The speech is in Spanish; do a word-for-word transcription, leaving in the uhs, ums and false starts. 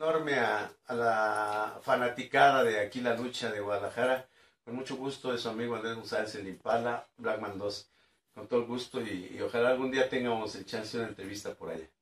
Enorme a, a la fanaticada de Aquí La Lucha de Guadalajara. Con mucho gusto de su amigo Andrés González, El Impala, Blackman dos. Con todo el gusto y, y ojalá algún día tengamos el chance de una entrevista por allá.